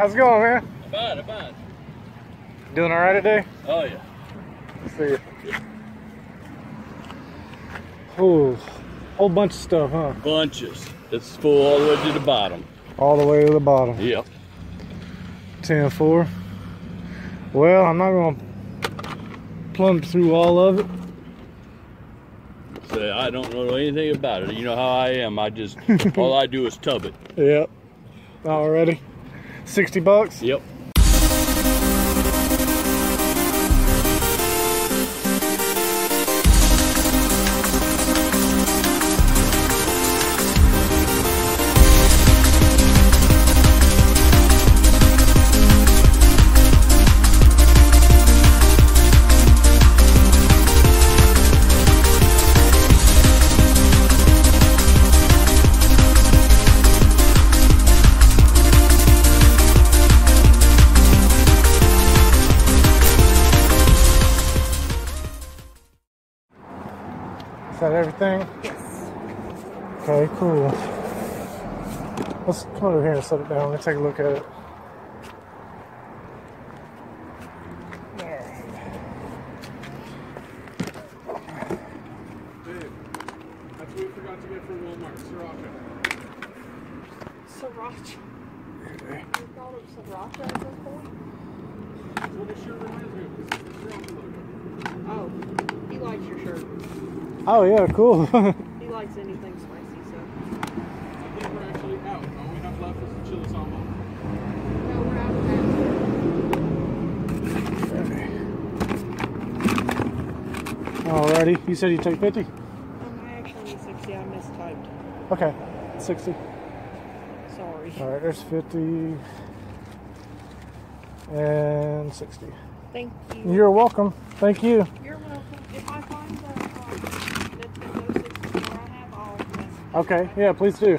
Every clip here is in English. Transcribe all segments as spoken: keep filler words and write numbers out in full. How's it going, man? I'm fine, I'm fine. Doing all right today? Oh, yeah. Let's see. Yeah. Ooh, whole bunch of stuff, huh? Bunches. It's full all the way to the bottom. All the way to the bottom. Yep. ten four. Well, I'm not going to plumb through all of it. So I don't know anything about it. You know how I am. I just, all I do is tub it. Yep. Alrighty. sixty bucks? Yep. Everything? Yes. Okay, cool. Let's come over here and set it down. Let's take a look at it. Dave, that's what we forgot to get from Walmart. Sriracha. Sriracha? Okay. You thought of Sriracha at this point? Well, this shirt reminds me of this. It's the Sriracha logo. Oh, he likes your shirt. Oh yeah, cool. He likes anything spicy, so. I think we're actually out. All we have left is the chili sambal. No, we're out of that. Okay. Alrighty, you said you take fifty? Um, I actually need sixty, I mistyped. Okay, sixty. Sorry. Alright, there's fifty. And sixty. Thank you. You're welcome. Thank you. You're welcome. If I find the okay, yeah, please do.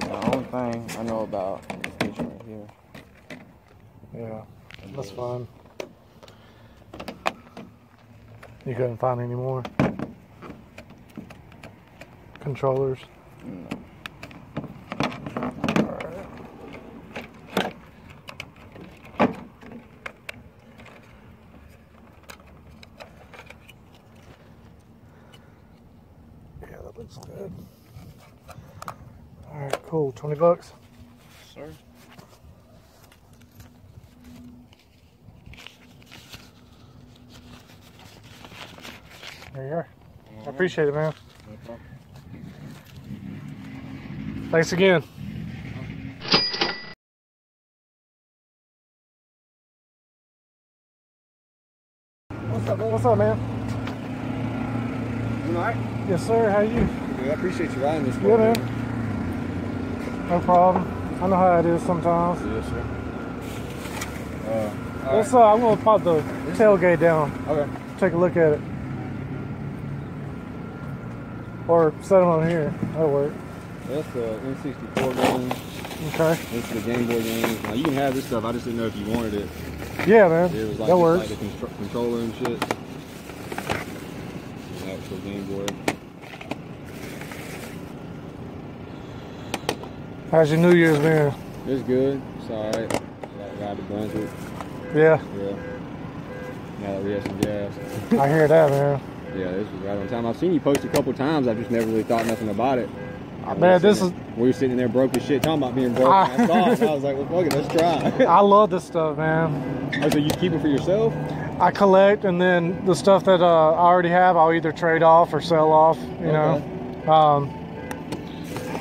The only thing I know about is this right here. Yeah, that's fine. You couldn't find any more controllers? No. All right. Yeah, that looks good. All right, cool. twenty bucks? Sir. There you are. All right. I appreciate it, man. No problem. Thanks again. What's up, man? What's up, man? You all right? Yes, sir. How are you? Dude, I appreciate you riding this way. Yeah, man. No problem. I know how it is sometimes. Yes, sir. Uh, all right. So I'm going to pop the tailgate down. Okay. Take a look at it. Or set them on here. That'll work. That's the N sixty-four game. Okay. That's the Game Boy game. Now you can have this stuff. I just didn't know if you wanted it. Yeah, man. It was like, that works. Like a contro controller and shit. An actual Game Boy. How's your New Year's been? It's good. It's alright. Got, got the Brunswick. Yeah. Yeah. Now that we have some gas. I hear that, man. Yeah, this was right on time. I've seen you post a couple times. I've just never really thought nothing about it. I bet this is... We were sitting there broke as shit talking about being broke. I, I saw it and I was like, well, fuck it, let's try. I love this stuff, man. Oh, so you keep it for yourself? I collect, and then the stuff that uh, I already have, I'll either trade off or sell off, you okay. know. Um,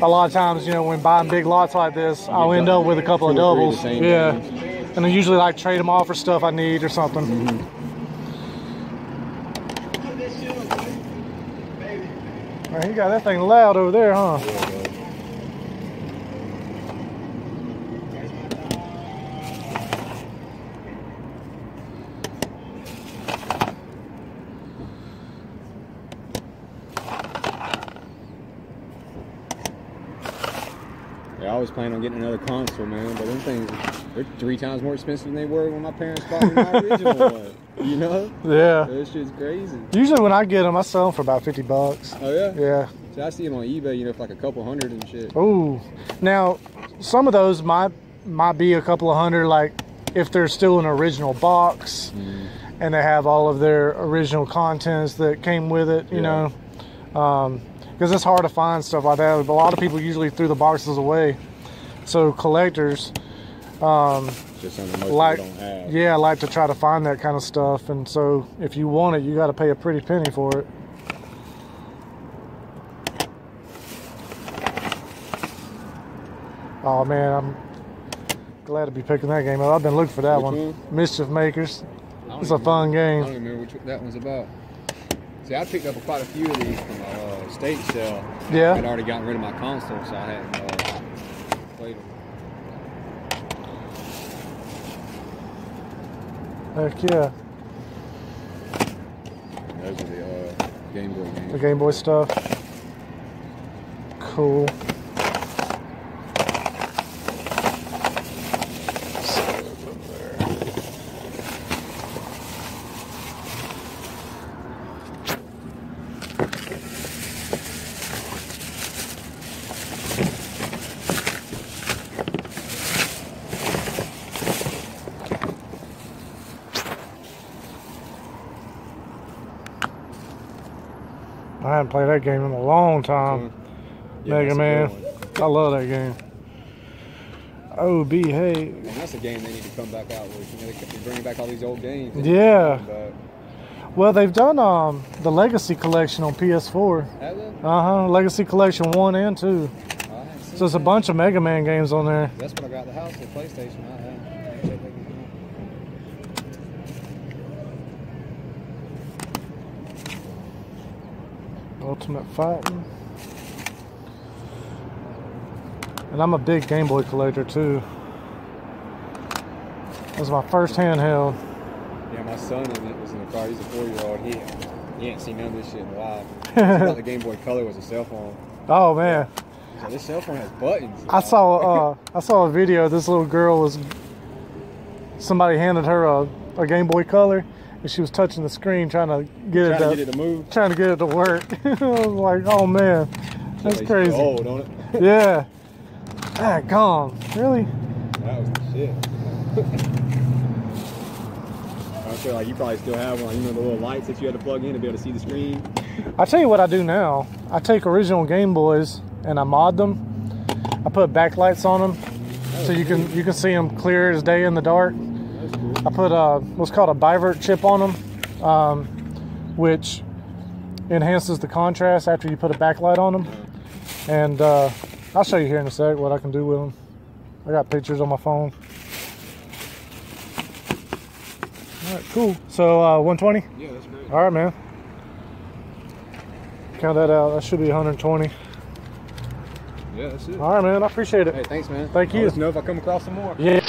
a lot of times, you know, when buying big lots like this, you I'll end up with a couple of doubles. Yeah. Things. And I usually like trade them off for stuff I need or something. Mm-hmm. You got that thing loud over there, huh? Yeah, I was planning on getting another console, man, but them things, they're three times more expensive than they were when my parents bought me my original one. You know? Yeah. This shit's crazy. Usually when I get them, I sell them for about fifty bucks. Oh, yeah? Yeah. So I see them on eBay, you know, for like a couple hundred and shit. Ooh. Now, some of those might might be a couple of hundred, like if they're still an original box mm. and they have all of their original contents that came with it, you yeah. know. Um, because it's hard to find stuff like that. A lot of people usually threw the boxes away. So collectors, um, just like, don't have. yeah, like to try to find that kind of stuff. And so if you want it, you got to pay a pretty penny for it. Oh man, I'm glad to be picking that game up. I've been looking for that which one. one, Mischief Makers. It's a fun remember, game. I don't even remember which that one's about. See, I picked up quite a few of these from my uh, estate sale. Yeah. I'd already gotten rid of my console, so I hadn't uh, played them. Heck yeah. Those are the uh, Game Boy games. The Game Boy stuff. Cool. I haven't played that game in a long time. Yeah, Mega Man. I love that game. O B, hey. And that's a game they need to come back out with. You know, they're bringing back all these old games. Yeah. Well, they've done um, the Legacy Collection on P S four. Have they? Uh-huh. Legacy Collection one and two. Oh, so there's a bunch of Mega Man games on there. That's what I got the house with PlayStation. I had. Ultimate Fighting. And I'm a big Game Boy collector too. That was my first handheld. Yeah, my son was in the car. He's a four-year-old. He, he ain't seen none of this shit in life. He thought the Game Boy Color was a cell phone. Oh man. So this cell phone has buttons. I saw uh, I saw a video. This little girl was. Somebody handed her a, a Game Boy Color. And she was touching the screen trying to get, trying it, to, to, get it to move. Trying to get it to work. I was like, oh man. That's crazy. Old, don't it? Yeah. Ah, gone. Really? That was the shit. I feel like you probably still have one. You know the little lights that you had to plug in to be able to see the screen? I tell you what I do now. I take original Game Boys and I mod them. I put backlights on them. So you can, you can see them clear as day in the dark. I put a, what's called a bivert chip on them, um, which enhances the contrast after you put a backlight on them. And uh, I'll show you here in a sec what I can do with them. I got pictures on my phone. All right, cool. So uh, one twenty? Yeah, that's great. All right, man. Count that out. That should be one hundred twenty. Yeah, that's it. All right, man. I appreciate it. Hey, thanks, man. Thank you. I'll let you know if I come across some more. Yeah.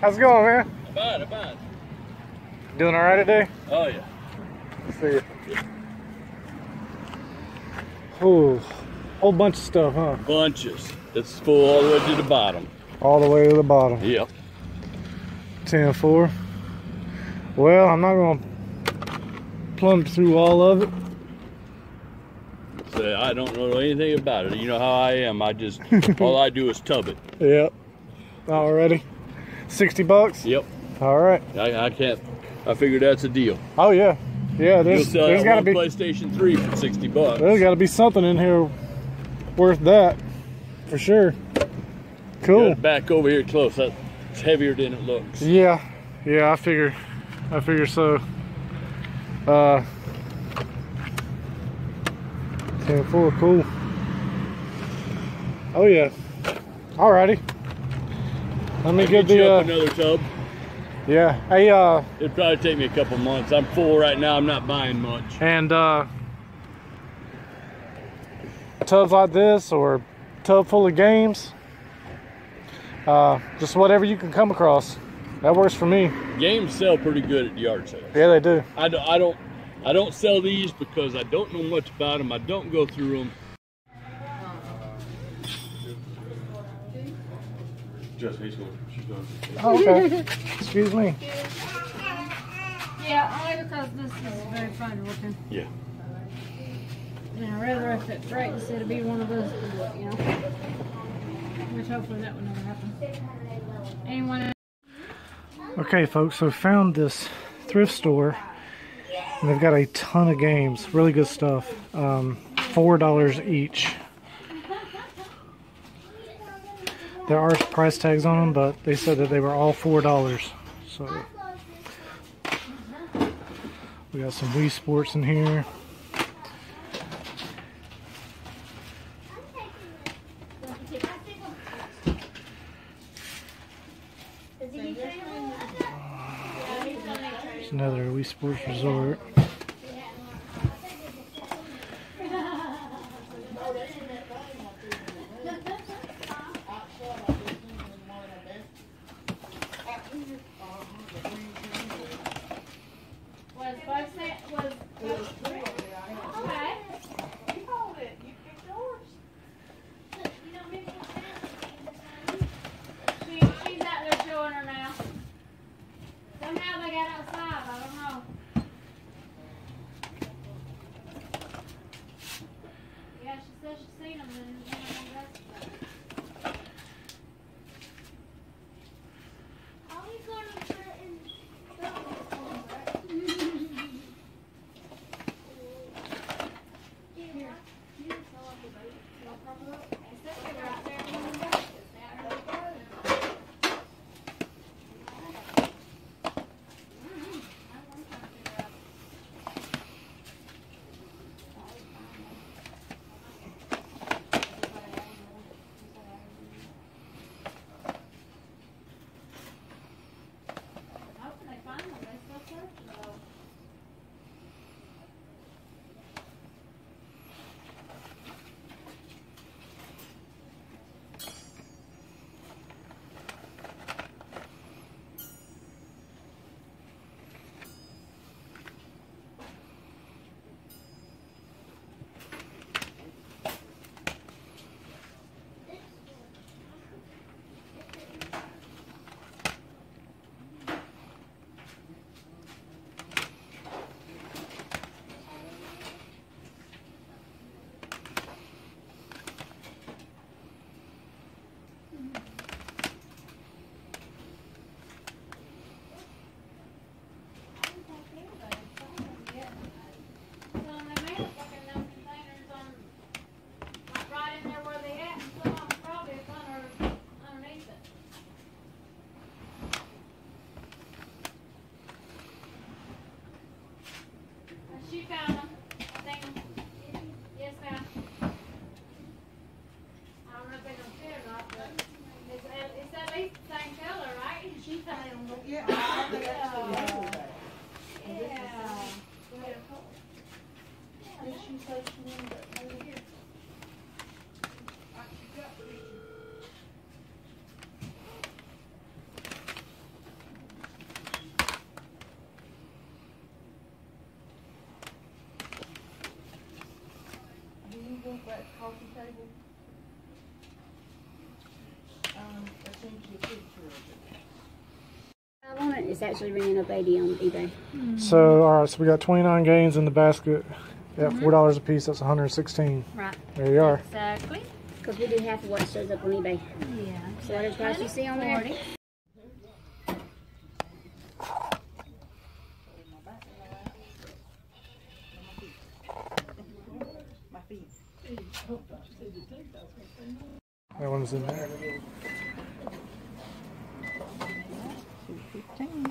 How's it going, man? I'm fine, I'm fine. Doing all right today? Oh, yeah. Let's see. Ooh, whole bunch of stuff, huh? Bunches. It's full all the way to the bottom. All the way to the bottom. Yep. ten four. Well, I'm not going to plumb through all of it. So I don't know anything about it. You know how I am. I just, all I do is tub it. Yep. Already. sixty bucks? Yep. All right. I, I can't, I figured that's a deal. Oh, yeah. Yeah, there's, there's got to be PlayStation three for sixty bucks. There's got to be something in here worth that, for sure. Cool. Back over here close. That's heavier than it looks. Yeah, yeah. I figure, I figure so. Uh, ten four, cool. Oh yeah. Alrighty. Let me get the uh, another tub. Yeah. Hey, uh, it'd probably take me a couple months. I'm full right now. I'm not buying much. And uh, tubs like this, or tub full of games, uh, just whatever you can come across. That works for me. Games sell pretty good at the yard sales. Yeah, they do. I don't, I don't, I don't sell these because I don't know much about them. I don't go through them. Just Hazel. Oh, okay. Excuse me. Yeah, only because this is very fun looking. Yeah. And I'd rather if it breaks, it'll be one of those, you know. Which hopefully that will never happen. Anyone? Okay, folks, so found this thrift store. And they've got a ton of games. Really good stuff. Um, four dollars each. There are price tags on them, but they said that they were all four dollars. So we got some Wii Sports in here. There's another Wii Sports Resort. Hunt is actually ran up eighty on eBay. Mm-hmm. So, all right, so we got twenty-nine games in the basket at mm-hmm. four dollars a piece. That's one hundred sixteen. Right. There you are. Exactly. Because we do half of what shows up on eBay. Yeah. So what price you see on there? That one's in there. two fifteen.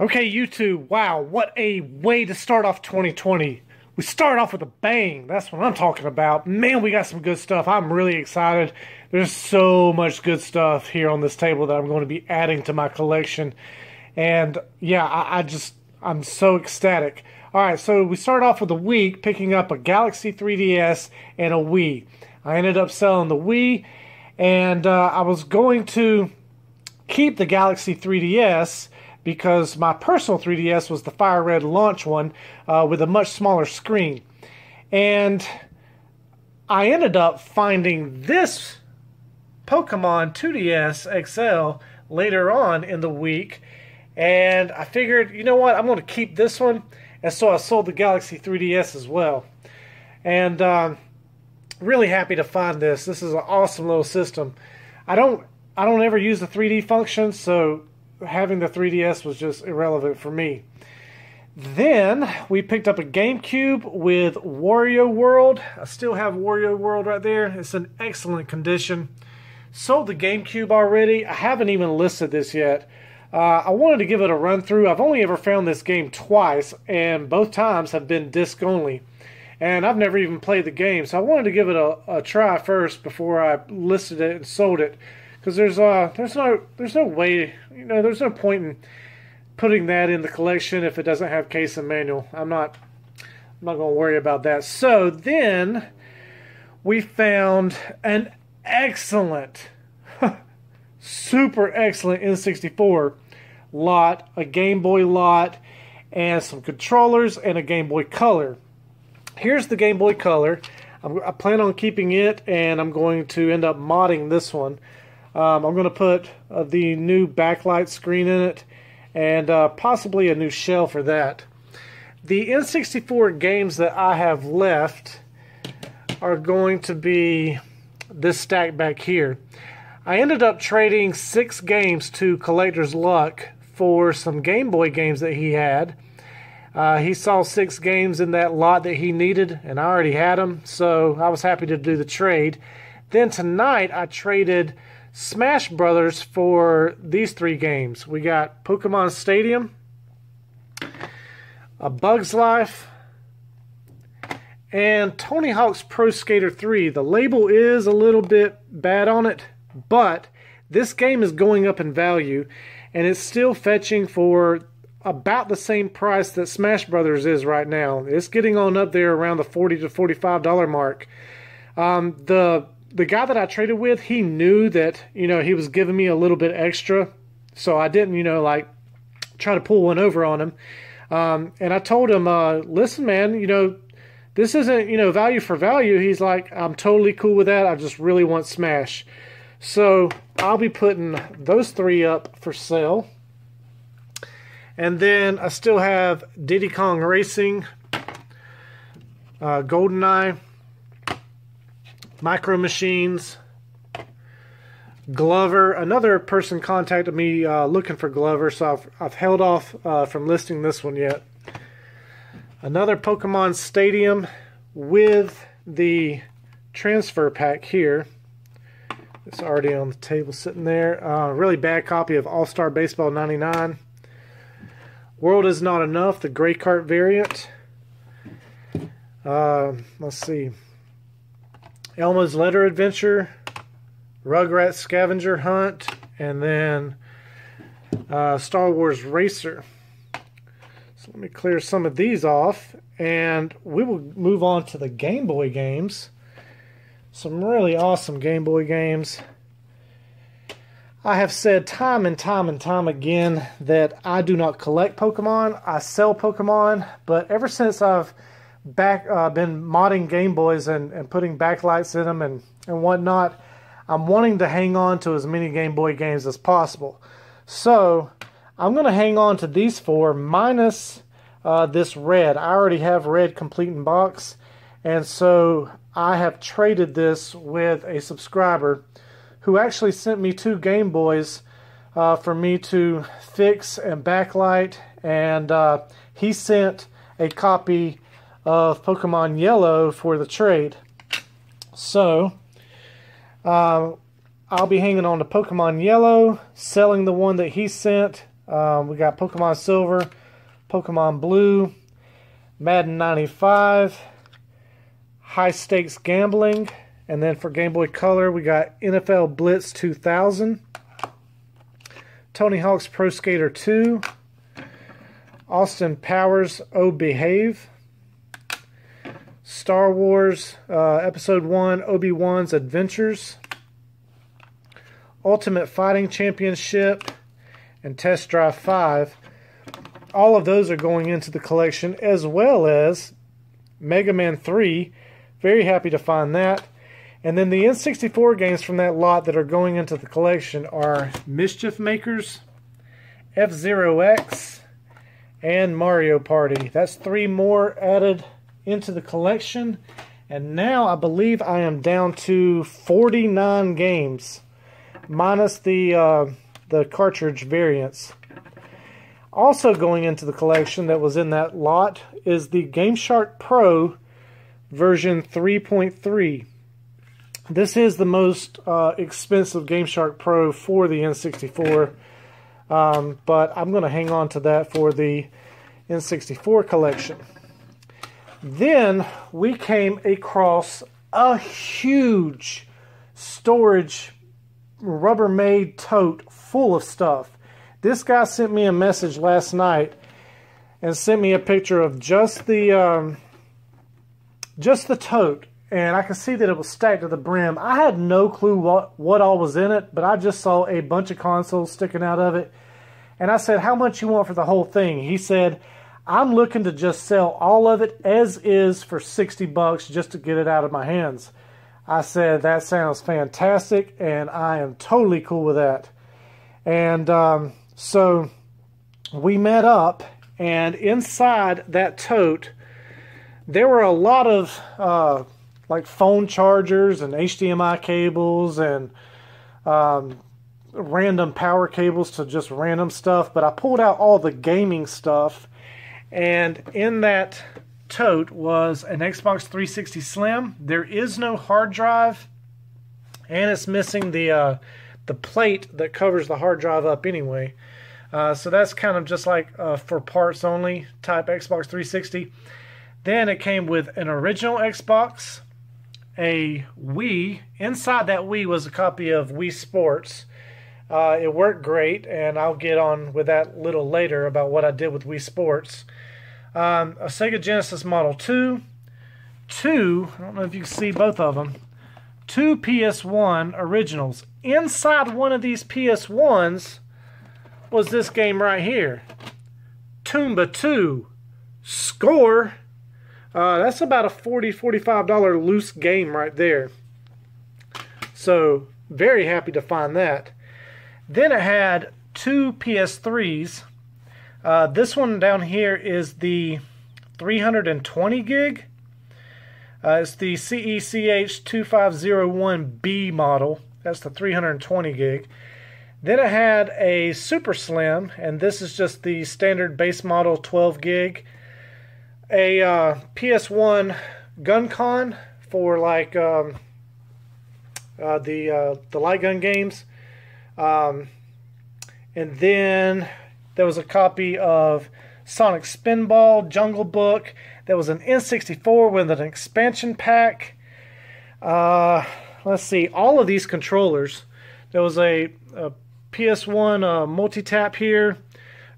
Okay, YouTube, wow, what a way to start off twenty twenty. We start off with a bang. That's what I'm talking about. Man, we got some good stuff. I'm really excited. There's so much good stuff here on this table that I'm going to be adding to my collection. And, yeah, I, I just, I'm so ecstatic. All right, so we start off with a week, picking up a Galaxy three D S and a Wii. I ended up selling the Wii, and uh, I was going to keep the Galaxy three D S, because my personal three D S was the Fire Red launch one uh, with a much smaller screen. And I ended up finding this Pokemon two D S X L later on in the week. And I figured, you know what, I'm going to keep this one. And so I sold the Galaxy three D S as well. And uh, really happy to find this. This is an awesome little system. I don't, I don't ever use the three D function, so having the three D S was just irrelevant for me. Then we picked up a GameCube with Wario World. I still have Wario World right there. It's in excellent condition. Sold the GameCube already. I haven't even listed this yet. Uh, I wanted to give it a run through. I've only ever found this game twice, and both times have been disc only. And I've never even played the game, so I wanted to give it a, a try first before I listed it and sold it. Because there's uh there's no there's no way, you know, there's no point in putting that in the collection if it doesn't have case and manual. I'm not I'm not gonna worry about that. So then we found an excellent, super excellent N sixty-four lot, a Game Boy lot, and some controllers and a Game Boy Color. Here's the Game Boy Color. I'm, I plan on keeping it, and I'm going to end up modding this one. Um, I'm going to put uh, the new backlight screen in it, and uh, possibly a new shell for that. The N sixty-four games that I have left are going to be this stack back here. I ended up trading six games to Collector's Luck for some Game Boy games that he had. Uh, he saw six games in that lot that he needed, and I already had them, so I was happy to do the trade. Then tonight, I traded Smash Brothers for these three games. We got Pokemon Stadium, A Bug's Life, and Tony Hawk's Pro Skater three. The label is a little bit bad on it, but this game is going up in value, and it's still fetching for about the same price that Smash Brothers is right now. It's getting on up there around the forty to forty-five dollar mark. Um, the the guy that I traded with, he knew that, you know, he was giving me a little bit extra, so I didn't, you know, like try to pull one over on him. Um, and I told him, uh, listen, man, you know, this isn't, you know, value for value. He's like, I'm totally cool with that. I just really want Smash. So I'll be putting those three up for sale. And then I still have Diddy Kong Racing, uh, Goldeneye, Micro Machines, Glover. Another person contacted me uh, looking for Glover, so I've, I've held off uh, from listing this one yet. Another Pokemon Stadium with the transfer pack here. It's already on the table sitting there. Uh, really bad copy of All Star Baseball ninety-nine. World is Not Enough, the gray cart variant. Uh, let's see. Elma's Letter Adventure, Rugrats Scavenger Hunt, and then uh, Star Wars Racer. So let me clear some of these off, and we will move on to the Game Boy games. Some really awesome Game Boy games. I have said time and time and time again that I do not collect Pokemon. I sell Pokemon, but ever since I've back, uh, been modding Game Boys and, and putting backlights in them and, and whatnot, I'm wanting to hang on to as many Game Boy games as possible. So I'm going to hang on to these four minus uh, this red. I already have red complete in box, and so I have traded this with a subscriber who actually sent me two Game Boys uh, for me to fix and backlight, and uh, he sent a copy of Pokemon Yellow for the trade. So uh, I'll be hanging on to Pokemon Yellow, selling the one that he sent. Um, we got Pokemon Silver, Pokemon Blue, Madden ninety-five, High Stakes Gambling, and then for Game Boy Color, we got N F L Blitz two thousand, Tony Hawk's Pro Skater two, Austin Powers Oh Behave, Star Wars uh, Episode one Obi-Wan's Adventures, Ultimate Fighting Championship, and Test Drive five. All of those are going into the collection, as well as Mega Man three. Very happy to find that. And then the N sixty-four games from that lot that are going into the collection are Mischief Makers, F-Zero X, and Mario Party. That's three more added into the collection. And now I believe I am down to forty-nine games, minus the, uh, the cartridge variants. Also going into the collection that was in that lot is the GameShark Pro version three point three. This is the most uh, expensive GameShark Pro for the N sixty-four, um, but I'm going to hang on to that for the N sixty-four collection. Then we came across a huge storage Rubbermaid tote full of stuff. This guy sent me a message last night and sent me a picture of just the, um, just the tote. And I can see that it was stacked to the brim. I had no clue what, what all was in it, but I just saw a bunch of consoles sticking out of it. And I said, how much you want for the whole thing? He said, I'm looking to just sell all of it as is for sixty bucks just to get it out of my hands. I said, that sounds fantastic, and I am totally cool with that. And um, so we met up, and inside that tote, there were a lot of Uh, like phone chargers and H D M I cables and um, random power cables to just random stuff. But I pulled out all the gaming stuff, And in that tote was an Xbox three sixty Slim. There is no hard drive, and it's missing the uh, the plate that covers the hard drive up anyway. Uh, so that's kind of just like uh, for parts only type Xbox three sixty. Then it came with an original Xbox, a Wii. Inside that Wii was a copy of Wii Sports. Uh, it worked great, and I'll get on with that a little later about what I did with Wii Sports. Um, a Sega Genesis Model two, two, I don't know if you can see both of them, two P S one originals. Inside one of these P S ones was this game right here, Toomba two, Score. Uh, that's about a forty, forty-five dollar loose game right there. So, very happy to find that. Then it had two P S threes. Uh, this one down here is the three twenty gig. Uh, it's the C E C H two five zero one B model. That's the three twenty gig. Then it had a Super Slim, and this is just the standard base model twelve gig. A uh, P S one Gun Con for like um, uh, the uh, the light gun games. Um, and then there was a copy of Sonic Spinball, Jungle Book. There was an N sixty-four with an expansion pack. Uh, let's see, all of these controllers. There was a, a P S one uh, multi-tap here.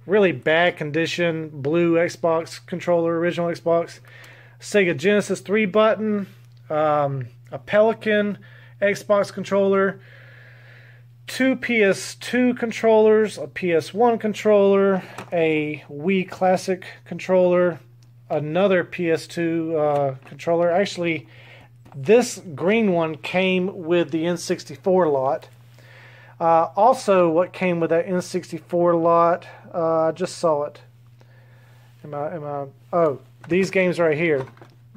Really bad condition, blue Xbox controller, original Xbox. Sega Genesis three button. Um, a Pelican Xbox controller. Two P S two controllers, a P S one controller, a Wii Classic controller, another P S two uh, controller. Actually, this green one came with the N sixty-four lot. Uh, also, what came with that N sixty-four lot, uh, I just saw it. Am I, am I, oh, these games right here.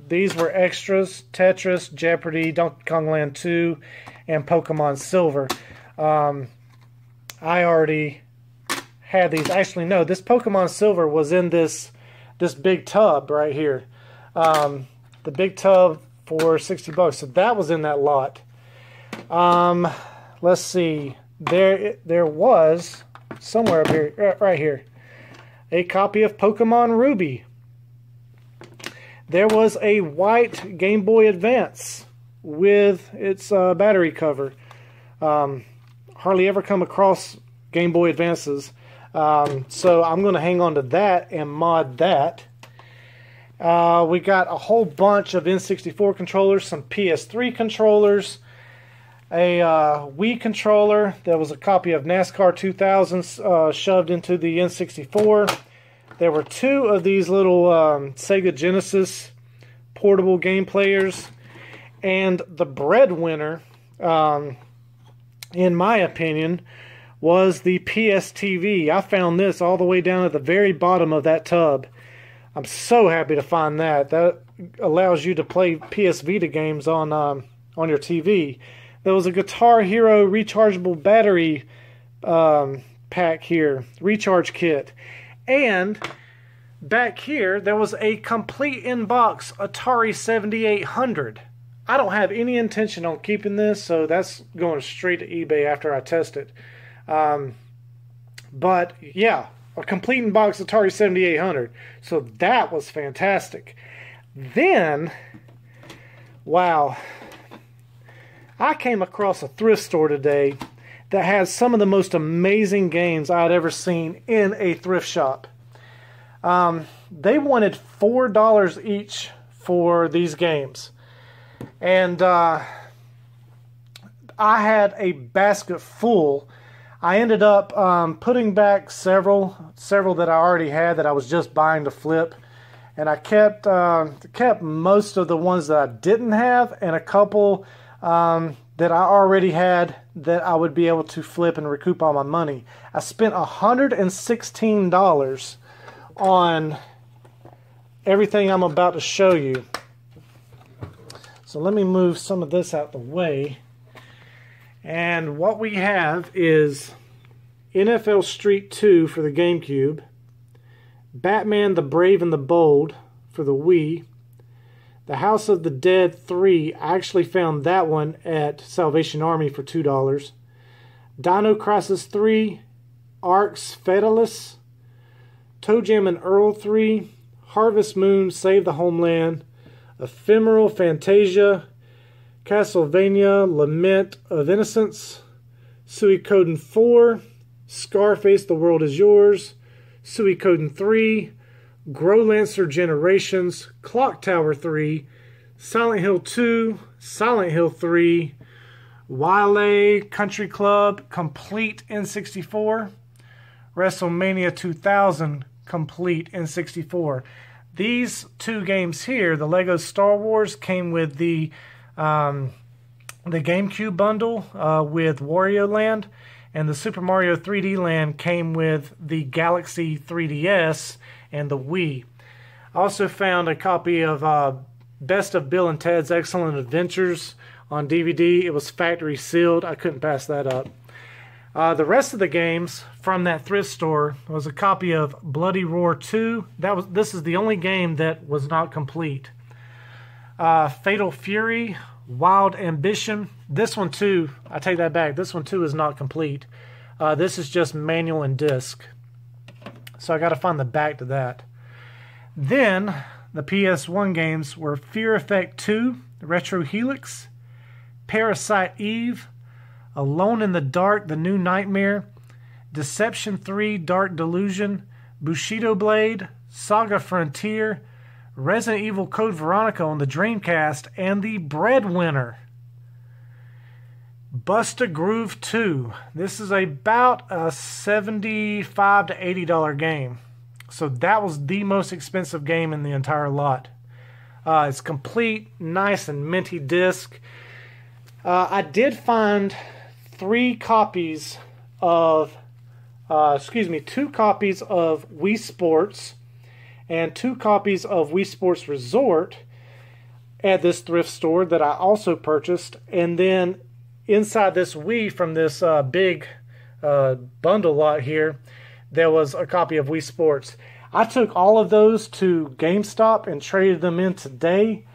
These were extras, Tetris, Jeopardy, Donkey Kong Land two, and Pokemon Silver. Um, I already had these. Actually, no, this Pokemon Silver was in this this big tub right here. Um, the big tub for sixty bucks. So that was in that lot. Um, let's see. There, there was somewhere up here, right here, a copy of Pokemon Ruby. There was a white Game Boy Advance with its uh, battery cover. Um, Hardly ever come across Game Boy Advances, um, so I'm going to hang on to that and mod that. Uh, we got a whole bunch of N sixty-four controllers, some P S three controllers, a uh, Wii controller. There was a copy of NASCAR two thousand uh, shoved into the N sixty-four. There were two of these little um, Sega Genesis portable game players, and the breadwinner, Um, in my opinion, was the P S T V. I found this all the way down at the very bottom of that tub. I'm so happy to find that. That allows you to play P S Vita games on um, on your T V. There was a Guitar Hero rechargeable battery um, pack here, recharge kit. And back here, there was a complete in-box Atari seventy-eight hundred. I don't have any intention on keeping this, so that's going straight to eBay after I test it. Um, but, yeah, a complete in-box Atari seventy-eight hundred. So that was fantastic. Then, wow, I came across a thrift store today that has some of the most amazing games I'd ever seen in a thrift shop. Um, they wanted four dollars each for these games. And uh, I had a basket full. I ended up um, putting back several, several that I already had that I was just buying to flip, and I kept uh, kept most of the ones that I didn't have, and a couple um, that I already had that I would be able to flip and recoup all my money. I spent one hundred sixteen dollars on everything I'm about to show you. So let me move some of this out the way. And what we have is N F L Street two for the GameCube, Batman the Brave and the Bold for the Wii. The House of the Dead three, I actually found that one at Salvation Army for two dollars. Dino Crisis three, Arx Fatalis, Toe Jam and Earl three, Harvest Moon, Save the Homeland, Ephemeral, Fantasia, Castlevania, Lament of Innocence, Suikoden four, Scarface, The World Is Yours, Suikoden three, Grolancer Generations, Clock Tower three, Silent Hill two, Silent Hill three, Wile E. Country Club, Complete N sixty-four, WrestleMania two thousand, Complete N sixty-four. These two games here, the Lego Star Wars came with the, um, the GameCube bundle uh, with Wario Land, and the Super Mario three D Land came with the Galaxy three D S and the Wii. I also found a copy of uh, Best of Bill and Ted's Excellent Adventures on D V D. It was factory sealed. I couldn't pass that up. Uh, the rest of the games from that thrift store was a copy of Bloody Roar two. That was this is the only game that was not complete. Uh, Fatal Fury, Wild Ambition. This one too, I take that back. This one too is not complete. Uh, this is just manual and disc. So I got to find the back to that. Then the P S one games were Fear Effect two, Retro Helix, Parasite Eve, Alone in the Dark, The New Nightmare, Deception three, Dark Delusion, Bushido Blade, Saga Frontier, Resident Evil Code Veronica on the Dreamcast, and The Breadwinner. Busta Groove two. This is about a seventy-five to eighty dollar game. So that was the most expensive game in the entire lot. Uh, it's complete, nice and minty disc. Uh, I did find three copies of, uh, excuse me, two copies of Wii Sports and two copies of Wii Sports Resort at this thrift store that I also purchased. And then inside this Wii from this uh, big uh, bundle lot here, there was a copy of Wii Sports. I took all of those to GameStop and traded them in today,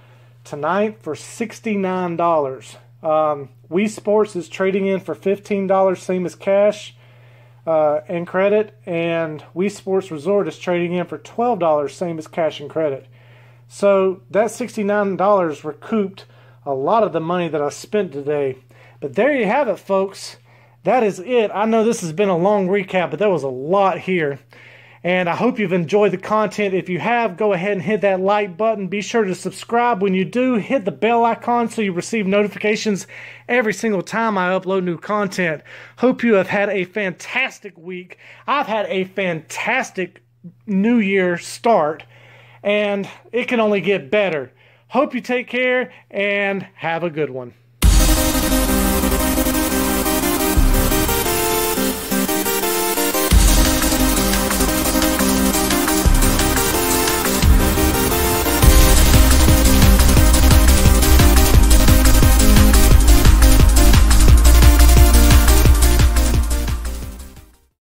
tonight, for sixty-nine dollars. Um, Wii Sports is trading in for fifteen dollars, same as cash uh, and credit, and Wii Sports Resort is trading in for twelve dollars, same as cash and credit. So that sixty-nine dollars recouped a lot of the money that I spent today. But there you have it, folks. That is it. I know this has been a long recap, but there was a lot here. And I hope you've enjoyed the content. If you have, go ahead and hit that like button. Be sure to subscribe when you do. Hit the bell icon so you receive notifications every single time I upload new content. Hope you have had a fantastic week. I've had a fantastic New Year start, and it can only get better. Hope you take care, and have a good one.